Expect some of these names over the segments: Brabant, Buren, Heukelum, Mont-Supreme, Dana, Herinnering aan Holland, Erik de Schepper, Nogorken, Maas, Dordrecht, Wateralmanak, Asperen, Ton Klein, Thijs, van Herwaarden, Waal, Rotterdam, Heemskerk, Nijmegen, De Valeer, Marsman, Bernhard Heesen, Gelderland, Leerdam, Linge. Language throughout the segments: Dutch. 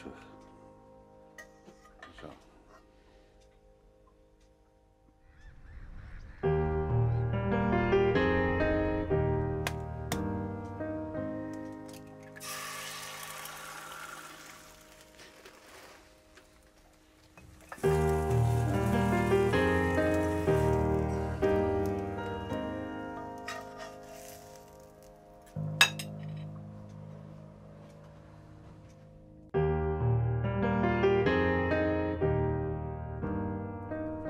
terug. Zo.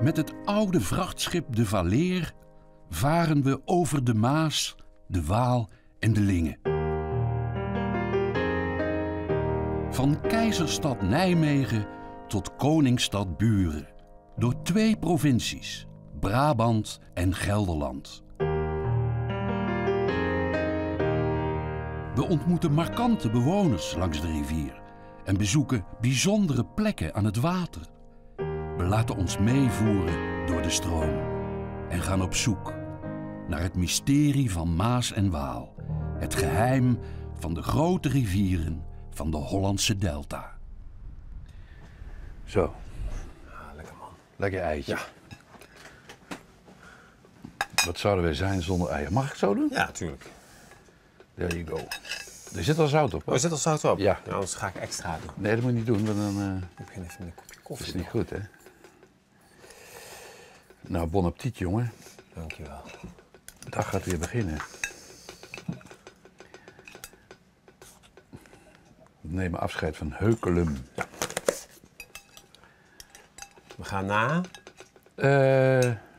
Met het oude vrachtschip De Valeer varen we over de Maas, de Waal en de Linge. Van keizerstad Nijmegen tot koningsstad Buren. Door twee provincies, Brabant en Gelderland. We ontmoeten markante bewoners langs de rivier en bezoeken bijzondere plekken aan het water. We laten ons meevoeren door de stroom en gaan op zoek naar het mysterie van Maas en Waal. Het geheim van de grote rivieren van de Hollandse delta. Zo. Ah, lekker man. Lekker eitje. Ja. Wat zouden wij zijn zonder eieren? Mag ik het zo doen? Ja, natuurlijk. There you go. Er zit al zout op. Hoor. Er zit al zout op? Ja. Nou, anders ga ik extra doen. Nee, dat moet je niet doen, want dan... Ik begin even met een kopje koffie. Dat is niet goed, hè? Nou, bon appétit, jongen. Dankjewel. De dag gaat weer beginnen. We nemen afscheid van Heukelum. Ja. We gaan naar...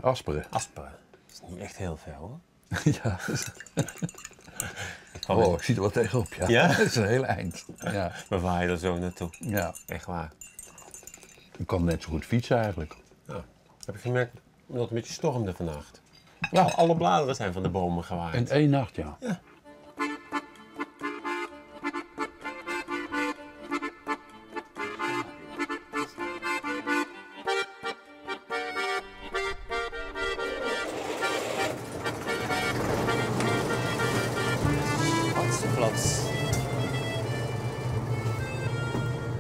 Asperen. Asperen. Dat is niet echt heel ver, hoor. Ja. Oh, ik zie er wel tegenop, ja. Ja? Dat is een heel eind. Ja. We waaien er zo naartoe. Ja. Echt waar. Ik kan net zo goed fietsen, eigenlijk. Ja. Heb je gemerkt dat het een beetje stormde vannacht? Ja. Nou, alle bladeren zijn van de bomen gewaaid. In één nacht, ja. Ja.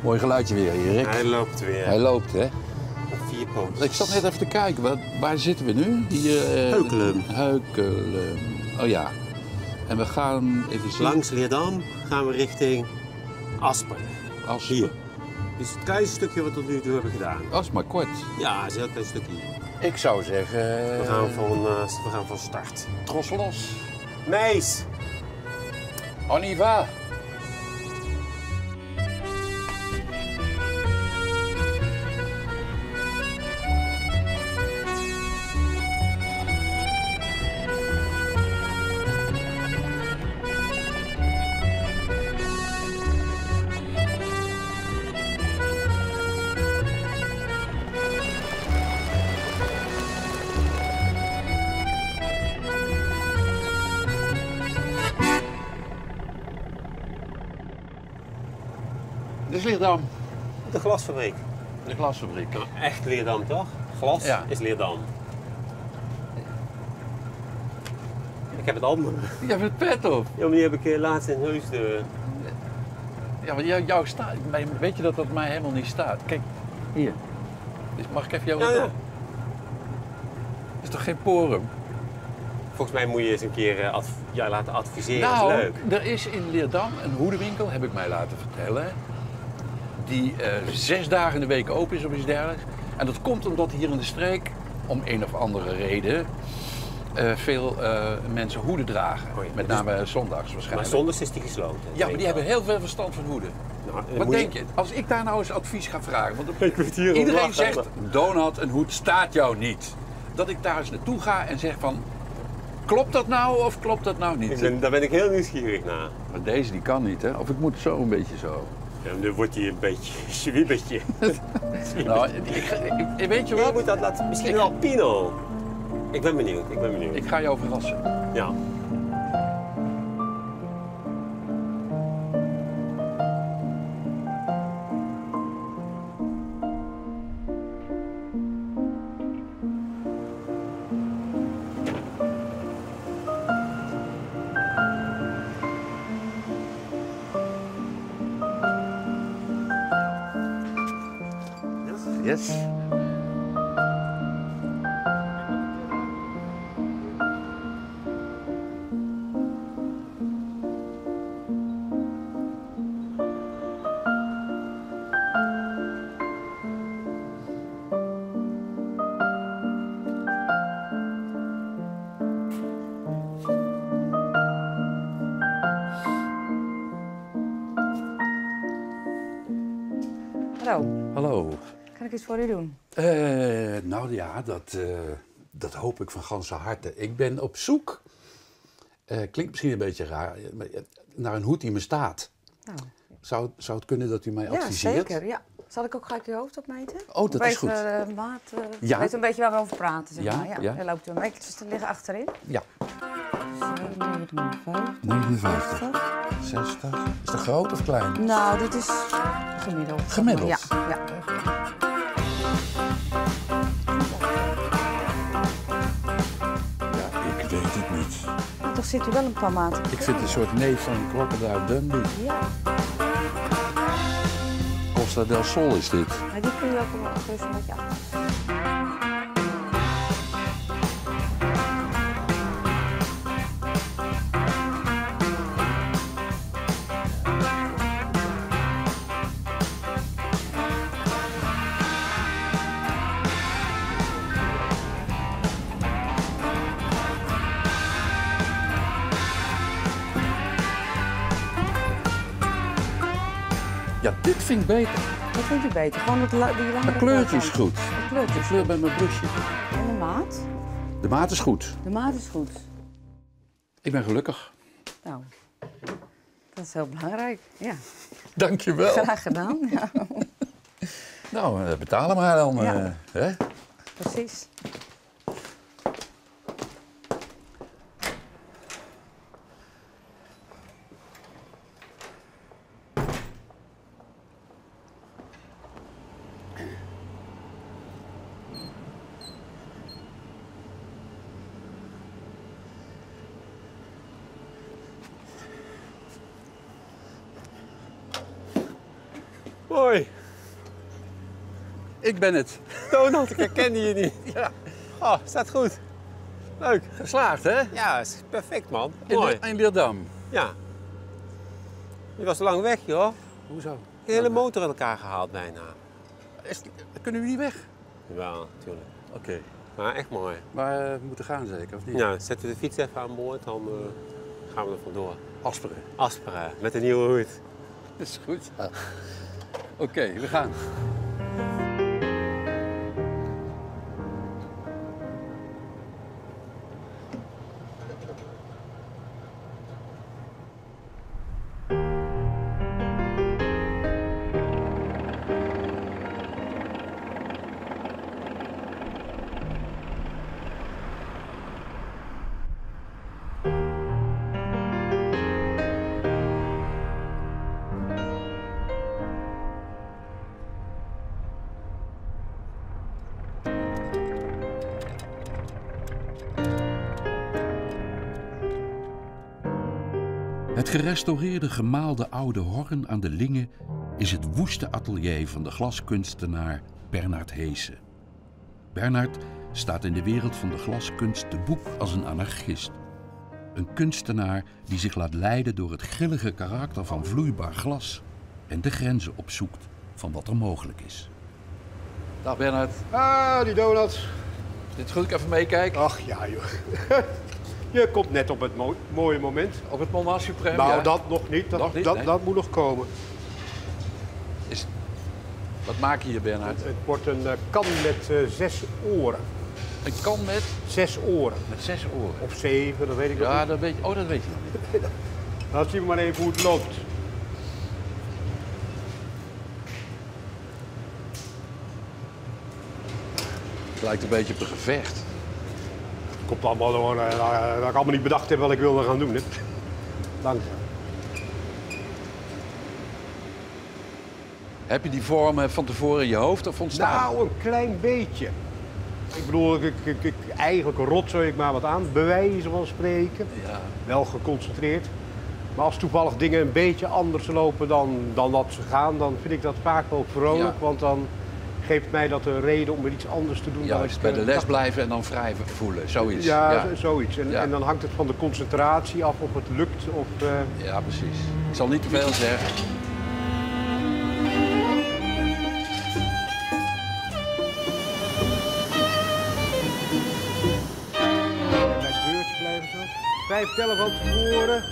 Mooi geluidje weer, Erik. Hij loopt weer. Hij loopt, hè? Op vier poten. Ik zat net even te kijken, waar zitten we nu? Hier, Heukelum. Heukelum. Oh ja. En we gaan even zien. Langs Leerdam gaan we richting Asperen. Asperen. Hier. Dit is het kleinste stukje wat we tot nu toe hebben gedaan. Dat is maar kort. Ja, dat is een stukje. Ik zou zeggen... We gaan van start. Tros los. Meis. On y va. Leerdam. De glasfabriek. De glasfabriek. Nou, echt Leerdam, toch? Glas is Leerdam. Ik heb het allemaal. Je hebt het pet op. Ja, maar die heb ik laatst in huis. Ja, want jouw staat. Weet je dat dat mij helemaal niet staat? Kijk, hier. Dus mag ik even jouw op? Is toch geen porum? Volgens mij moet je eens een keer laten adviseren. Nou, is leuk. Er is in Leerdam een hoedenwinkel, heb ik mij laten vertellen. Die 6 dagen in de week open is of iets dergelijks. En dat komt omdat hier in de streek, om een of andere reden, veel mensen hoeden dragen. Oh ja, met name zondags waarschijnlijk. Maar zondags is die gesloten. Ja, maar die hebben heel veel verstand van hoeden. Nou, wat denk je, als ik daar nou eens advies ga vragen, want iedereen zegt, Donald, een hoed staat jou niet. Dat ik daar eens naartoe ga en zeg van, klopt dat nou of klopt dat nou niet? Daar ben ik heel nieuwsgierig naar. Maar deze die kan niet, hè? Of ik moet zo een beetje zo. Ja, nu wordt hij een beetje zwiebertje. Nou, weet je wat? Je moet dat laten, misschien wel Pino. Ik ben benieuwd, ik ben benieuwd. Ik ga jou verrassen. Ja. Yes. Hallo. Hallo. Kan ik iets voor u doen? Nou ja, dat hoop ik van ganse harte. Ik ben op zoek, klinkt misschien een beetje raar, naar een hoed die me staat. Nou. Zou het kunnen dat u mij adviseert? Ja, zeker. Ja. Zal ik ook gelijk uw hoofd opmeten? Oh, dat is goed. Ja. Weet een beetje waar we over praten, zeg maar. Ja. Daar loopt u mee. Ze liggen achterin. Ja. 59. 60. Is dat groot of klein? Nou, dit is gemiddeld. Gemiddeld? Ja. Ja, ik weet het niet. Toch zit u wel een paar maten. Ik vind een soort neef van Crocodile Dundee. Ja. Costa del Sol is dit. Maar die kun je ook even met je af. Dit vind ik beter. Wat vindt u beter? Gewoon die langere. De kleurtje is goed. De kleur bij mijn blusje. En de maat? De maat is goed. De maat is goed. Ik ben gelukkig. Nou, dat is heel belangrijk. Ja. Dank je wel. Graag gedaan. Ja. Nou, betalen maar dan. Ja. Hè? Precies. Hoi. Ik ben het. Donald, ik herkende je niet. Ja. Oh, staat goed. Leuk. Geslaagd, hè? Ja, is perfect, man. Mooi. In Leerdam. Ja. Je was lang weg, joh. Hoezo? De hele motor in elkaar gehaald bijna. Kunnen we niet weg? Jawel, natuurlijk. Oké. Maar echt mooi. Maar we moeten gaan zeker, of niet? Ja, zetten we de fiets even aan boord, dan gaan we er vandoor. Asperen. Asperen, met een nieuwe hoed. Dat is goed. Ja. Oké, we gaan. Het gerestaureerde gemaalde oude horn aan de Linge is het woeste atelier van de glaskunstenaar Bernhard Heesen. Bernhard staat in de wereld van de glaskunst te boek als een anarchist. Een kunstenaar die zich laat leiden door het grillige karakter van vloeibaar glas en de grenzen opzoekt van wat er mogelijk is. Dag Bernhard. Ah, die donuts. Dit goed, ik even meekijken. Ach ja joh. Je komt net op het mooie moment. Op het Mont-Supreme. Nou, ja. Dat nog niet. Dat moet nog komen. Wat maak je hier, Bernhard? Het wordt een kan met 6 oren. Een kan met? 6 oren. Met 6 oren? Of 7, dat weet ik nog niet. Dat weet je. Oh, dat weet je nog niet. Dan zien we maar even hoe het loopt. Het lijkt een beetje op een gevecht. Komt allemaal door dat ik allemaal niet bedacht heb wat ik wilde gaan doen. Hè? Langzaam. Heb je die vorm van tevoren in je hoofd of ontstaan? Nou, een klein beetje. Ik bedoel, eigenlijk rotzooi ik maar wat aan, bij wijze van spreken. Ja. Wel geconcentreerd. Maar als toevallig dingen een beetje anders lopen dan dat ze gaan, dan vind ik dat vaak wel vrolijk. Ja. Want dan geeft mij dat een reden om weer iets anders te doen. Ja, dan bij de les blijven en dan vrij voelen, zoiets. Ja, ja. Zoiets. En, ja. En dan hangt het van de concentratie af of het lukt. Of, Ja, precies. Ik zal niet te veel zeggen. En bij het deurtje blijven zo. 5 tellen van tevoren.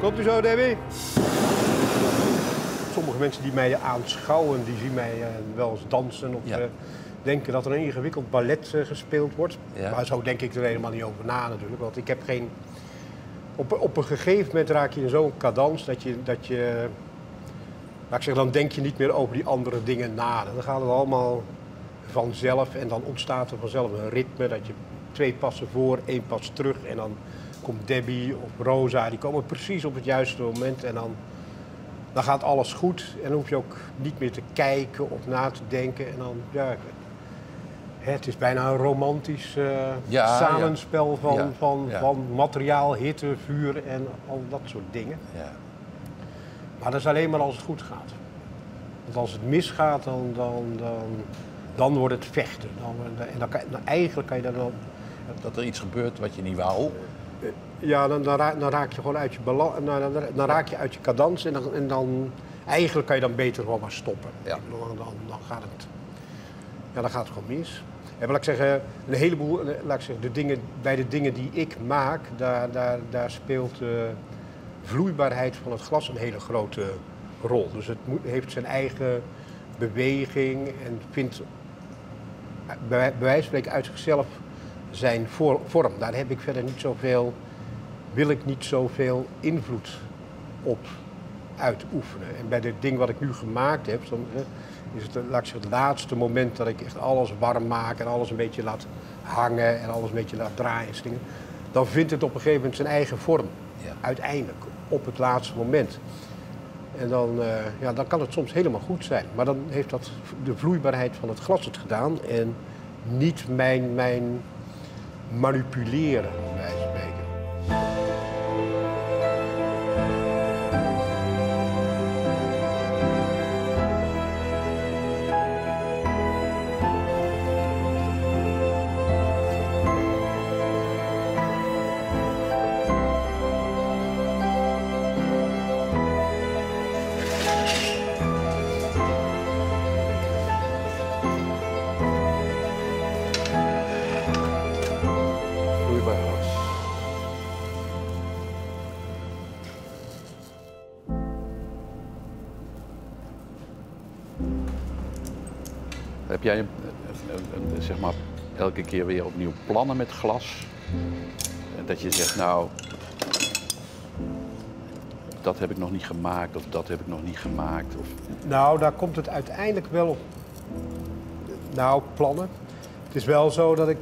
Komt u zo, Debbie? Sommige mensen die mij aanschouwen, die zien mij wel eens dansen of denken dat er een ingewikkeld ballet gespeeld wordt. Ja. Maar zo denk ik er helemaal niet over na natuurlijk, want ik heb geen... Op een gegeven moment raak je in zo'n cadans dat je... Laat ik zeggen, dan denk je niet meer over die andere dingen na. Dan gaat het allemaal vanzelf en dan ontstaat er vanzelf een ritme dat je 2 passen voor, 1 pas terug en dan... Komt Debbie of Rosa, die komen precies op het juiste moment en dan gaat alles goed. En dan hoef je ook niet meer te kijken of na te denken. En dan, ja, het is bijna een romantisch samenspel van materiaal, hitte, vuur en al dat soort dingen. Ja. Maar dat is alleen maar als het goed gaat. Want als het misgaat, dan wordt het vechten. Eigenlijk kan je dan... Dat er iets gebeurt wat je niet wou. Ja, dan raak je gewoon uit je balans, dan raak je uit je cadans en dan eigenlijk kan je dan beter gewoon maar stoppen. Ja. Dan gaat het gewoon mis. En laat ik zeggen, een heleboel, bij de dingen die ik maak, daar speelt de vloeibaarheid van het glas een hele grote rol. Dus het heeft zijn eigen beweging en vindt bij wijze van spreken uit zichzelf zijn vorm. Daar heb ik verder niet zoveel, wil ik niet zoveel invloed op uitoefenen. En bij dit ding wat ik nu gemaakt heb, dan is het, laat ik zeggen, het laatste moment dat ik echt alles warm maak en alles een beetje laat hangen en alles een beetje laat draaien. Dan vindt het op een gegeven moment zijn eigen vorm. Ja. Uiteindelijk, op het laatste moment. En dan kan het soms helemaal goed zijn. Maar dan heeft dat de vloeibaarheid van het glas het gedaan en niet mijn manipuleren, om bij te spreken. Heb jij zeg maar elke keer weer opnieuw plannen met glas? Dat je zegt, nou, dat heb ik nog niet gemaakt of dat heb ik nog niet gemaakt? Of... Nou, daar komt het uiteindelijk wel op. Nou, plannen. Het is wel zo dat ik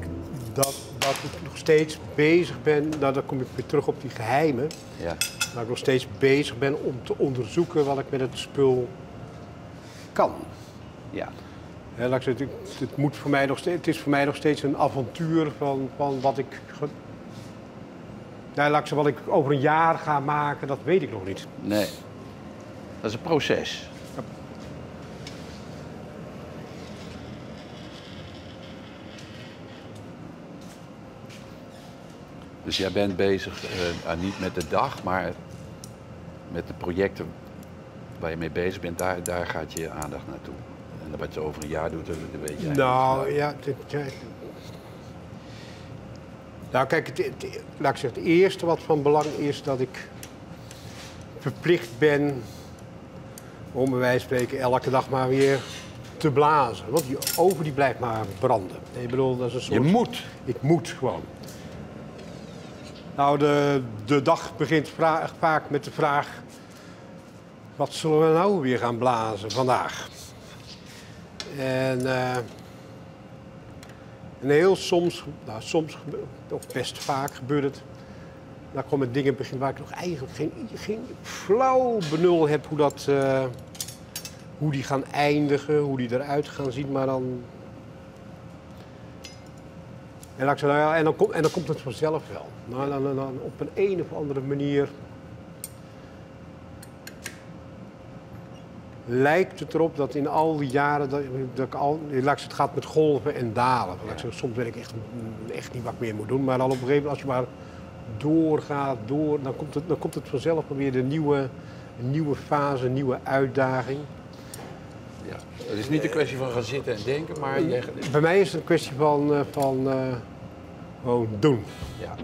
nog steeds bezig ben, nou dan kom ik weer terug op die geheimen. Ja. Dat ik nog steeds bezig ben om te onderzoeken wat ik met het spul kan. Ja. Het is voor mij nog steeds een avontuur van wat ik... Nou, wat ik over een jaar ga maken, dat weet ik nog niet. Nee. Dat is een proces. Ja. Dus jij bent bezig, niet met de dag, maar met de projecten waar je mee bezig bent. Daar gaat je aandacht naartoe. En wat je over een jaar doet, dat weet je. Nou, ja. Nou, kijk, het eerste wat van belang is dat ik verplicht ben om bij wijze van spreken elke dag maar weer te blazen. Want die oven die blijft maar branden. Ik bedoel, dat is een soort... Je moet. Ik moet gewoon. Nou, de dag begint vaak met de vraag: wat zullen we nou weer gaan blazen vandaag? En heel soms, nou soms, of best vaak gebeurt het, dan kom ik dingen beginnen waar ik nog eigenlijk geen flauw benul heb hoe die gaan eindigen, hoe die eruit gaan zien, maar dan... En dan komt het vanzelf wel. Nou, dan op een of andere manier lijkt het erop dat in al die jaren dat ik al... Het gaat met golven en dalen. Ja. Soms weet ik echt niet wat ik meer moet doen. Maar dan op een gegeven moment, als je maar doorgaat, dan komt het vanzelf weer een nieuwe fase, een nieuwe uitdaging. Ja. Het is niet een kwestie van gaan zitten en denken, maar... Bij mij is het een kwestie van gewoon doen. Ja.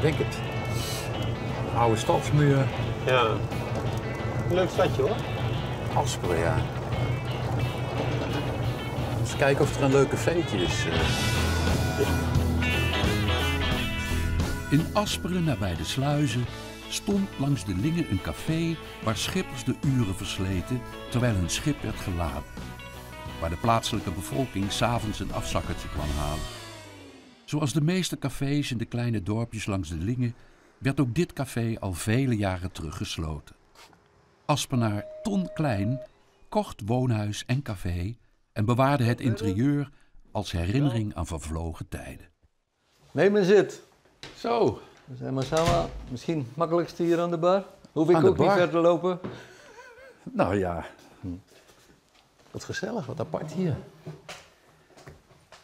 Denk het. Een oude stadsmuur. Ja. Een leuk stadje hoor. Asperen, ja. Eens kijken of er een leuke feetje is. In Asperen, nabij de sluizen, stond langs de Linge een café waar schippers de uren versleten terwijl hun schip werd geladen. Waar de plaatselijke bevolking s'avonds een afzakkertje kwam halen. Zoals de meeste cafés in de kleine dorpjes langs de Linge werd ook dit café al vele jaren terug gesloten. Aspenaar Ton Klein kocht woonhuis en café en bewaarde het interieur als herinnering aan vervlogen tijden. Neem een zit. Zo. We zijn maar samen. Misschien het makkelijkste hier aan de bar. Hoef ik ook niet verder te lopen. Nou ja. Wat gezellig, wat apart hier.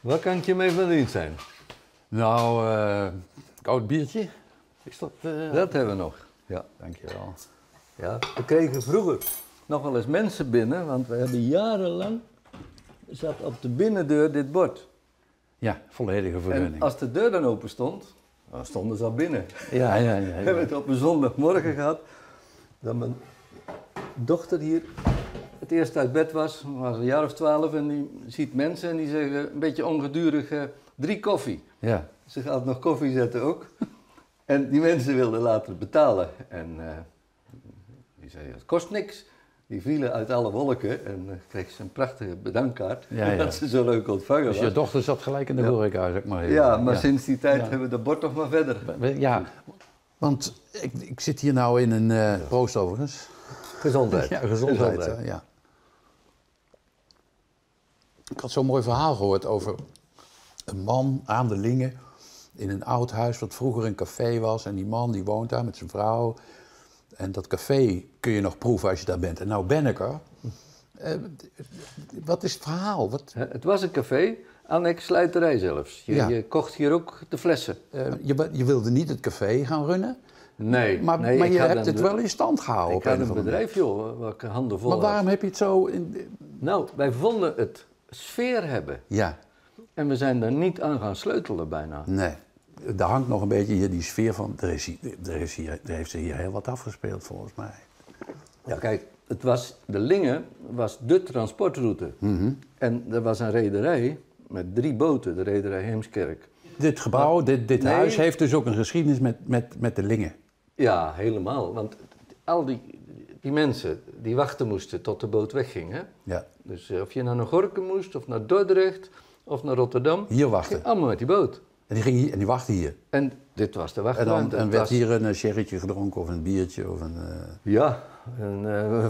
Waar kan ik je mee van dienst zijn? Nou, koud biertje. Is dat, dat hebben we nog. Ja, dankjewel. Ja, we kregen vroeger nog wel eens mensen binnen, want we hebben jarenlang zat op de binnendeur dit bord. Ja, volledige vergunning. En als de deur dan open stond, dan stonden ze al binnen. Ja. We hebben het op een zondagmorgen gehad dat mijn dochter hier het eerst uit bed was. Was een jaar of 12 en die ziet mensen en die zeggen een beetje ongedurig 3 koffie. Ja. Ze gaat nog koffie zetten ook. En die mensen wilden later betalen. En die zeiden, het kost niks. Die vielen uit alle wolken en kreeg ze een prachtige bedankkaart. Ja. Dat ze zo leuk ontvangen was. Dus je dochter zat gelijk in de horeca, zeg maar. Ja, maar sinds die tijd hebben we dat bord nog maar verder. Ja, want ik zit hier nou in een... proost overigens. Gezondheid. Ja, gezondheid. Ja. Ik had zo'n mooi verhaal gehoord over... Een man aan de Linge in een oud huis wat vroeger een café was. En die man die woont daar met zijn vrouw. En dat café kun je nog proeven als je daar bent. En nou ben ik er. Wat is het verhaal? Wat... Het was een café, annex slijterij zelfs. Je kocht hier ook de flessen. Je wilde niet het café gaan runnen? Nee. Maar je hebt het wel in stand gehouden. Ik had een bedrijf, joh, waar ik handen vol had. Maar waarom heb je het zo... Nou, wij vonden het sfeer hebben. Ja. En we zijn daar niet aan gaan sleutelen bijna. Nee, daar hangt nog een beetje hier die sfeer van. Er heeft ze hier heel wat afgespeeld volgens mij. Ja, kijk, de Linge was de transportroute. Mm-hmm. En er was een rederij met 3 boten, de rederij Heemskerk. Dit gebouw, dit huis heeft dus ook een geschiedenis met de Linge. Ja, helemaal. Want al die mensen die wachten moesten tot de boot wegging. Hè? Ja. Dus of je naar Nogorken moest of naar Dordrecht... Of naar Rotterdam. Hier wachten. Allemaal met die boot. En die wachten hier. En dit was de wachtruimte. En werd hier een sherrytje gedronken of een biertje of een... Ja,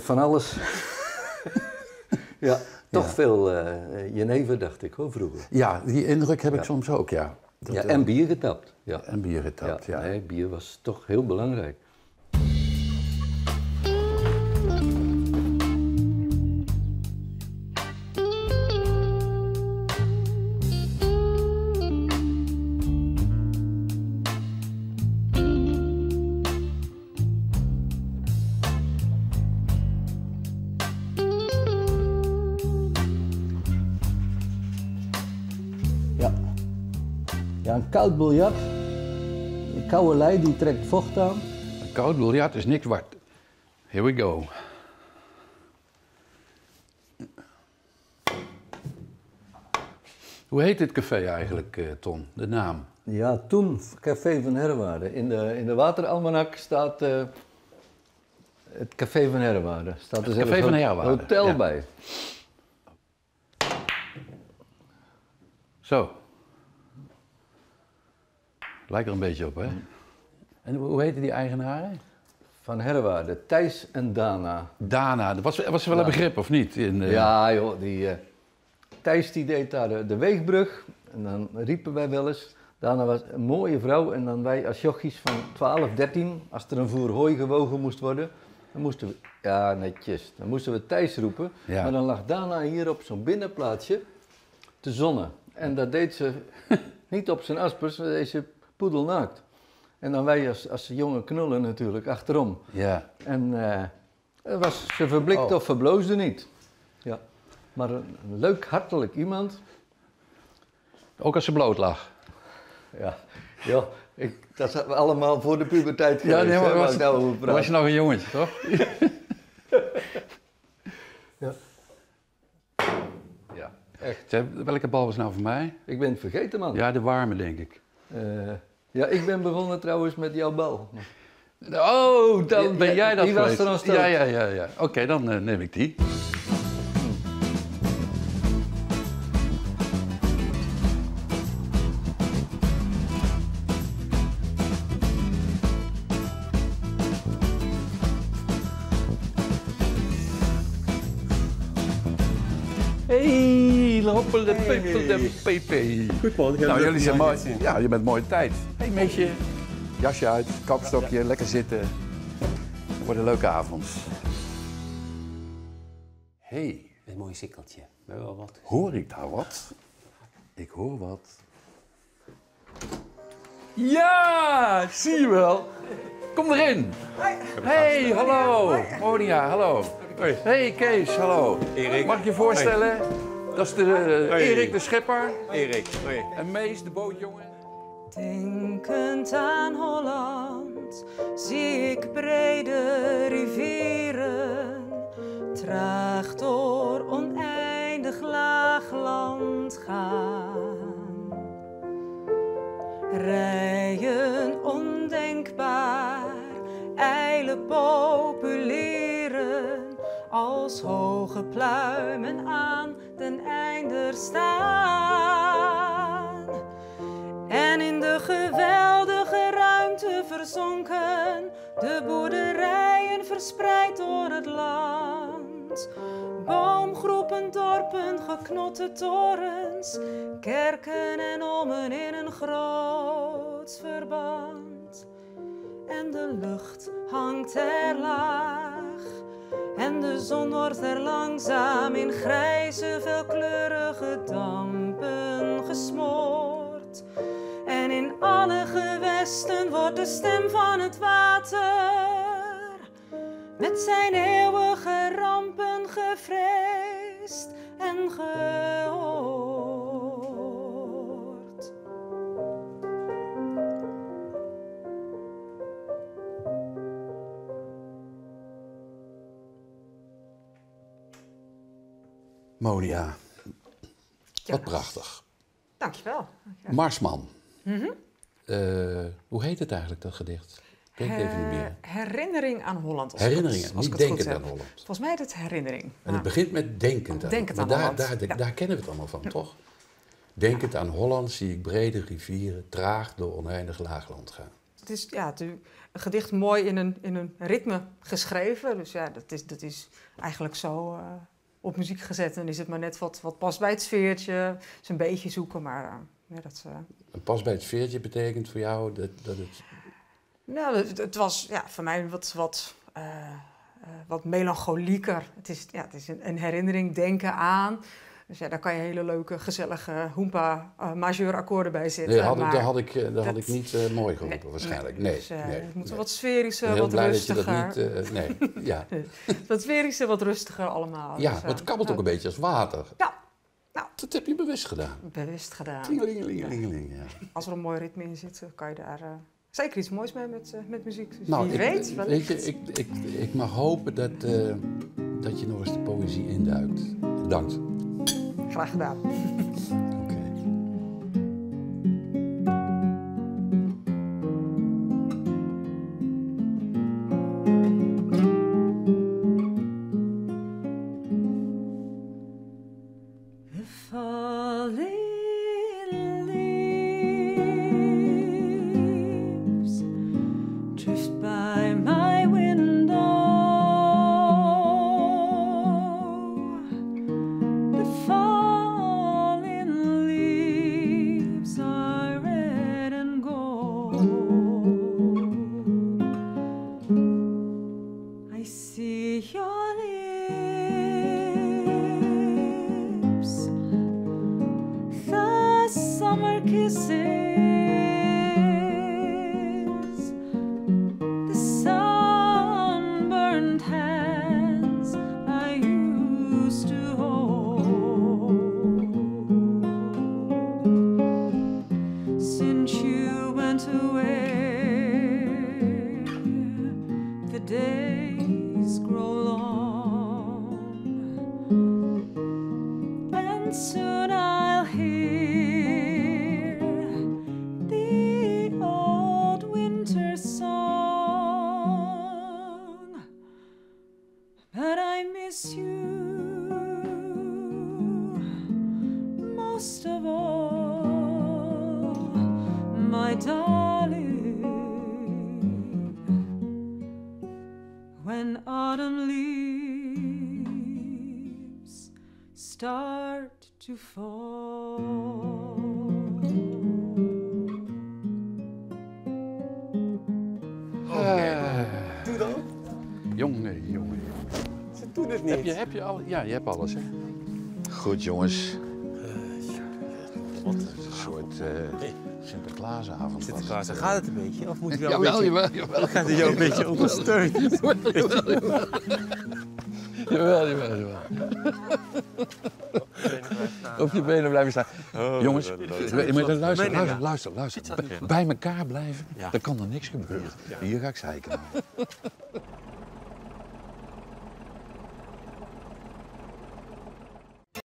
van alles. Toch veel jenever dacht ik hoor vroeger. Ja, die indruk heb ik soms ook, ja. En bier getapt. Ja. En bier getapt, ja. Nee, bier was toch heel belangrijk. Koud biljart, de koude lei die trekt vocht aan. Een koud biljart is niks waard. Here we go. Hoe heet dit café eigenlijk, Ton? De naam? Ja, toen Café van Herwaarden. In de Wateralmanak staat het Café van Herwaarden. Staat het Café van Herwaarden. Hotel ja. bij. Zo. Lijkt er een beetje op, hè? En hoe heten die eigenaren? Van Herwaarden, Thijs en Dana. Dana, dat was wel een begrip, of niet? Ja, joh. Thijs die deed daar de weegbrug. En dan riepen wij wel eens. Dana was een mooie vrouw. En dan wij als jochies van 12, 13, als er een voer hooi gewogen moest worden, dan moesten we, ja netjes, dan moesten we Thijs roepen. Ja. Maar dan lag Dana hier op zo'n binnenplaatsje te zonnen. En dat deed ze niet op zijn aspers, dat deed ze poedelnaakt. En dan wij als jonge knullen natuurlijk achterom. Ja. En ze verblikt of verbloosde niet. Ja. Maar een leuk, hartelijk iemand. Ook als ze bloot lag. Ja, ja dat zijn we allemaal voor de puberteit geweest. Ja, nee, maar was je nog een jongetje, toch? Ja. Ja, echt. Zeg, welke bal was nou voor mij? Ik ben het vergeten, man. Ja, de warme, denk ik. Ja, ik ben begonnen trouwens met jouw bal. Oh, dan ben jij dat geweest. Die was er nog steeds. Ja. Oké, dan neem ik die. Goed man, nou, jullie zijn mooi. Ja, je bent mooie tijd. Hé hey, meisje, jasje uit, kapstokje, lekker zitten. Het wordt een leuke avond. Hé. Hey. Een mooi sikkeltje. Hoor ik daar wat? Ik hoor wat. Ja, zie je wel. Kom erin. Hey, hallo. Monia, hallo. Hey Kees, hallo. Mag ik je voorstellen? Dat is Erik de Schepper. Erik. En Mees, de bootjongen. Denkend aan Holland, zie ik brede rivieren. Traag door oneindig laag land gaan. Rijen ondenkbaar, eilen populieren. Als hoge pluimen aan den einder staan. En in de geweldige ruimte verzonken, de boerderijen verspreid door het land. Boomgroepen, dorpen, geknotte torens, kerken en ommen in een groots verband. En de lucht hangt er laag. En de zon wordt er langzaam in grijze, veelkleurige dampen gesmoord. En in alle gewesten wordt de stem van het water met zijn eeuwige rampen gevreesd en gehoord. Monia, wat prachtig. Dankjewel. Marsman. Hoe heet het eigenlijk, dat gedicht? Denk even niet meer. Herinnering aan Holland. Herinnering, niet Denkend aan Holland. Volgens mij is het Herinnering. En het begint met Denkend aan Holland. Daar kennen we het allemaal van, toch? Denkend aan Holland zie ik brede rivieren traag door oneindig laagland gaan. Het is natuurlijk een gedicht mooi in een ritme geschreven. Dus ja, dat is eigenlijk zo... op muziek gezet en is het maar net wat past bij het sfeertje. Dus een beetje zoeken, maar ja, dat... Een pas bij het sfeertje betekent voor jou dat het... Nou, het was voor mij wat melancholieker. Het is een herinnering, denken aan. Dus ja, daar kan je hele leuke, gezellige hoempa-majeur akkoorden bij zitten. Nee, dat had ik niet mooi geroepen waarschijnlijk. Nee, dus, het moet wat sferischer, wat rustiger. Dat je dat niet, wat sferischer, wat rustiger allemaal. Ja, dus, het kabbelt ook een beetje als water. Ja. Nou, dat heb je bewust gedaan. Bewust gedaan. Tingelingelingeling, ja. Als er een mooi ritme in zit, kan je daar zeker iets moois mee met muziek. Dus nou, ik mag hopen dat je nog eens de poëzie induikt. Bedankt. Graag gedaan. Oké. went away. The days grow long, and soon I'll hear the old winter song. But I miss you most of all, my darling, when autumn leaves start to fall. Doe dan. Jongen. Ze doen het niet. Heb je al? Ja, je hebt alles, hè? Goed, jongens. Wat een soort Sinterklaasavond. Sinterklaas, gaat het een beetje? Of moet je wel jawel. Gaat het jou een beetje ondersteunen? Jawel. Op je benen blijven staan. Oh, jongens, luister. Bij elkaar blijven, dan kan er niks gebeuren. Hier ga ik zeiken.